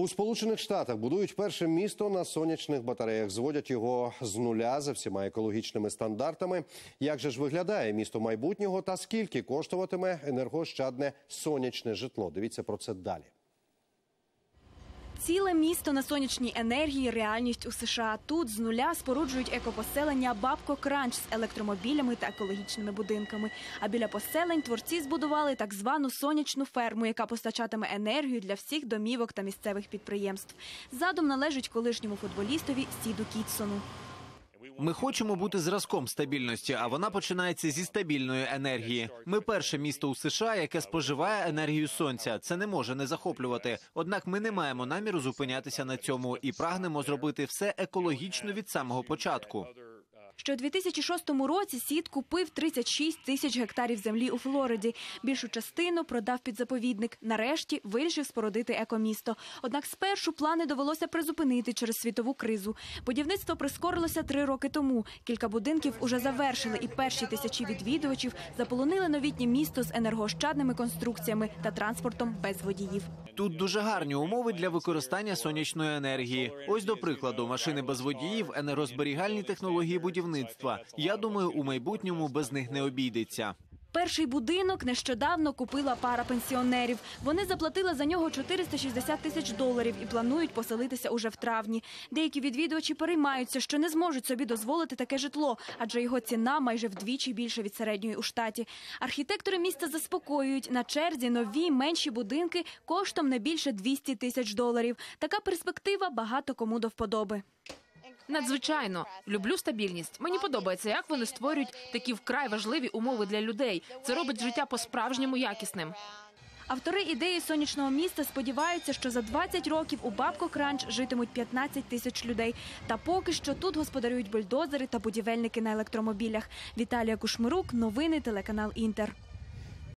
У Сполучених Штатах будують перше місто на сонячних батареях. Зводять його з нуля за всіма екологічними стандартами. Як же ж виглядає місто майбутнього та скільки коштуватиме енергоощадне сонячне житло? Дивіться про це далі. Ціле місто на сонячній енергії – реальність у США. Тут з нуля споруджують екопоселення Бебкок Ренч з електромобілями та екологічними будинками. А біля поселень творці збудували так звану сонячну ферму, яка постачатиме енергію для всіх домівок та місцевих підприємств. Задум належить колишньому футболістові Сіду Кітсону. Ми хочемо бути зразком стабільності, а вона починається зі стабільної енергії. Ми перше місто у США, яке споживає енергію сонця. Це не може не захоплювати. Однак ми не маємо наміру зупинятися на цьому і прагнемо зробити все екологічно від самого початку. Ще у 2006 році Сід купив 36 тисяч гектарів землі у Флориді. Більшу частину продав під заповідник. Нарешті вирішив спорудити екомісто. Однак спершу плани довелося призупинити через світову кризу. Будівництво прискорилося 3 роки тому. Кілька будинків уже завершили, і перші тисячі відвідувачів заполонили новітнє місто з енергоощадними конструкціями та транспортом без водіїв. Тут дуже гарні умови для використання сонячної енергії. Ось, до прикладу, машини без водіїв, енергозберігальні технології будівництва. Я думаю, у майбутньому без них не обійдеться. Перший будинок нещодавно купила пара пенсіонерів. Вони заплатили за нього $460 тисяч і планують поселитися уже в травні. Деякі відвідувачі переймаються, що не зможуть собі дозволити таке житло, адже його ціна майже вдвічі більше від середньої у штаті. Архітектори міста заспокоюють, на черзі нові, менші будинки коштом не більше $200 тисяч. Така перспектива багато кому до вподоби. Надзвичайно. Люблю стабільність. Мені подобається, як вони створюють такі вкрай важливі умови для людей. Це робить життя по-справжньому якісним. Автори ідеї сонячного міста сподіваються, що за 20 років у Бебкок Ренч житимуть 15 тисяч людей. Та поки що тут господарюють бульдозери та будівельники на електромобілях. Віталія Кушмирук, новини, телеканал «Інтер».